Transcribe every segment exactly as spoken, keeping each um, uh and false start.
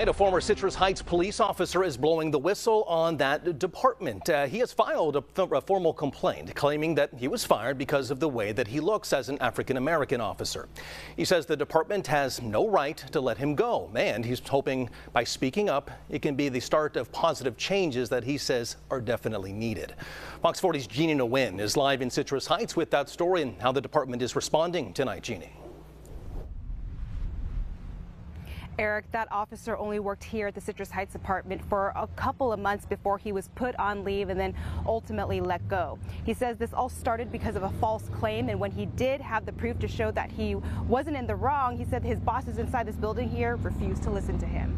And a former Citrus Heights police officer is blowing the whistle on that department. Uh, he has filed a, a formal complaint claiming that he was fired because of the way that he looks as an African-American officer. He says the department has no right to let him go, and he's hoping by speaking up it can be the start of positive changes that he says are definitely needed. Fox forty's Jeannie Nguyen is live in Citrus Heights with that story and how the department is responding tonight. Jeannie. Eric, that officer only worked here at the Citrus Heights Department for a couple of months before he was put on leave and then ultimately let go. He says this all started because of a false claim, and when he did have the proof to show that he wasn't in the wrong, he said his bosses inside this building here refused to listen to him.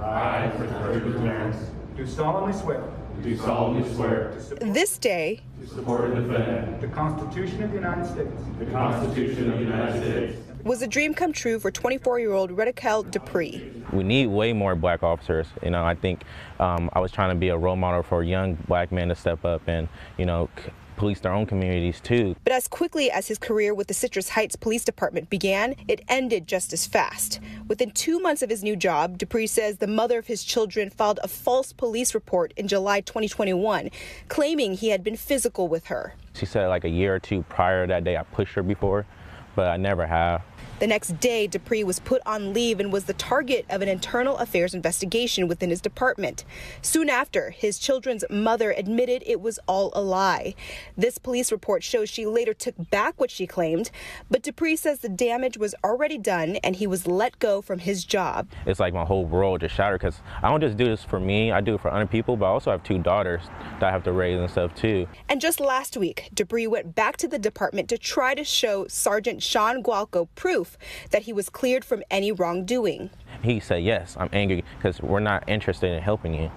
I, for the purpose of parents, do solemnly swear. Do solemnly swear. This day. To support and defend. The Constitution of the United States. The Constitution of the United States. Was a dream come true for twenty-four-year-old Retuquel Dupree. We need way more black officers. You know, I think um, I was trying to be a role model for young black men to step up and, you know, police their own communities too. But as quickly as his career with the Citrus Heights Police Department began, it ended just as fast. Within two months of his new job, Dupree says the mother of his children filed a false police report in July twenty twenty-one, claiming he had been physical with her. She said like a year or two prior to that day I pushed her before, but I never have. The next day, Dupree was put on leave and was the target of an internal affairs investigation within his department. Soon after, his children's mother admitted it was all a lie. This police report shows she later took back what she claimed, but Dupree says the damage was already done and he was let go from his job. It's like my whole world just shattered because I don't just do this for me, I do it for other people, but I also have two daughters that I have to raise and stuff too. And just last week, Dupree went back to the department to try to show Sergeant Sean Gualco proof that he was cleared from any wrongdoing. He said, yes, I'm angry because we're not interested in helping you.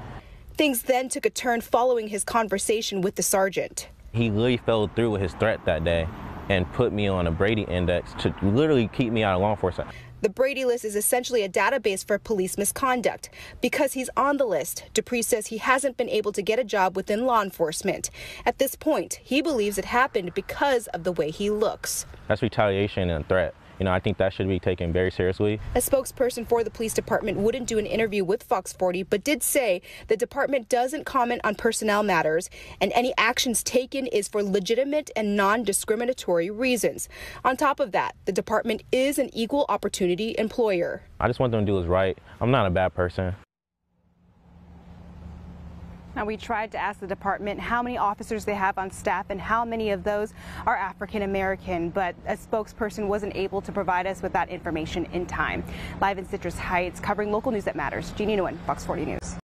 Things then took a turn following his conversation with the sergeant. He literally followed through with his threat that day and put me on a Brady index to literally keep me out of law enforcement. The Brady list is essentially a database for police misconduct. Because he's on the list, Dupree says he hasn't been able to get a job within law enforcement. At this point, he believes it happened because of the way he looks. That's retaliation and threat. You know, I think that should be taken very seriously. A spokesperson for the police department wouldn't do an interview with Fox forty, but did say the department doesn't comment on personnel matters, and any actions taken is for legitimate and non-discriminatory reasons. On top of that, the department is an equal opportunity employer. I just want them to do what's right. I'm not a bad person. Now, we tried to ask the department how many officers they have on staff and how many of those are African-American, but a spokesperson wasn't able to provide us with that information in time. Live in Citrus Heights, covering local news that matters, Jeannie Nguyen, Fox forty News.